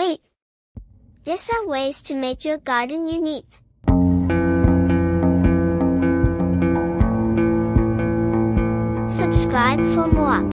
Wait! These are ways to make your garden unique. Subscribe for more.